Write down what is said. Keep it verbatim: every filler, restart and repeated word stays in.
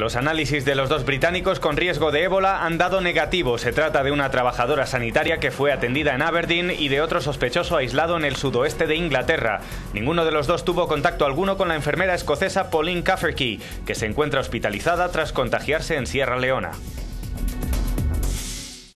Los análisis de los dos británicos con riesgo de ébola han dado negativo. Se trata de una trabajadora sanitaria que fue atendida en Aberdeen y de otro sospechoso aislado en el sudoeste de Inglaterra. Ninguno de los dos tuvo contacto alguno con la enfermera escocesa Pauline Cafferkey, que se encuentra hospitalizada tras contagiarse en Sierra Leona.